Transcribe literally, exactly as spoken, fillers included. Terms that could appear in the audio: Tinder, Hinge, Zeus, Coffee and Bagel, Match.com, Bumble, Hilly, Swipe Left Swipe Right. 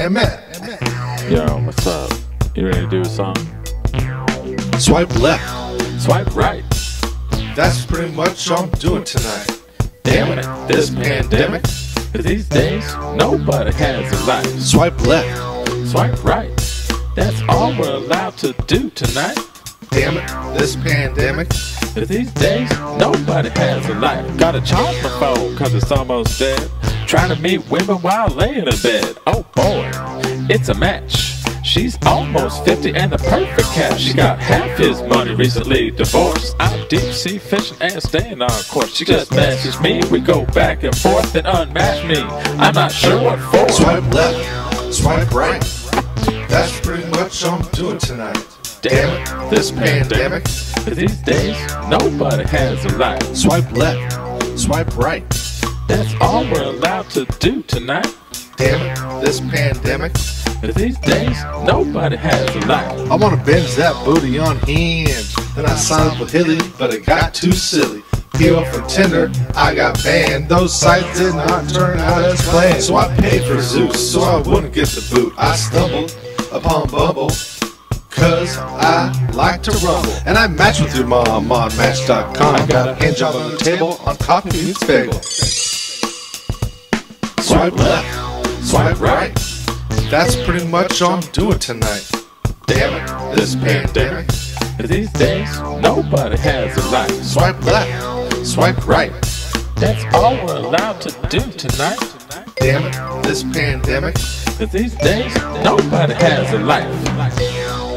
Yo, what's up? You ready to do a song? Swipe left. Swipe right. That's pretty much all I'm doing tonight. Damn it, this pandemic. Cause these days, nobody has a life. Swipe left. Swipe right. That's all we're allowed to do tonight. Damn it, this pandemic. Cause these days, nobody has a life. Got a charge my phone cause it's almost dead. Trying to meet women while laying in bed. Oh boy, it's a match. She's almost fifty and the perfect cat. She got half his money recently divorced. I'm deep sea fishing and staying on course. She just matches me, we go back and forth and unmatch me. I'm not sure what for. Swipe left, swipe right. That's pretty much all I'm doing tonight. Damn it, this pandemic. Cause these days, nobody has a life. Swipe left, swipe right. That's all we're allowed to do tonight. Damn it, this pandemic. Cause these days, nobody has a life. I wanna binge that booty on Hinge. Then I signed up with Hilly, but it got too silly. P O from Tinder, I got banned. Those sites did not turn out as planned. So I paid for Zeus, so I wouldn't get the boot. I stumbled upon Bumble, cause I like to rumble. And I matched with your mom on Match dot com. I got a hand job on the table on Coffee and Bagel. Swipe left, swipe right. That's pretty much all I'm doing tonight. Damn it, this pandemic. These days, nobody has a life. Swipe left, swipe right. That's all we're allowed to do tonight. Damn it, this pandemic. These days, nobody has a life.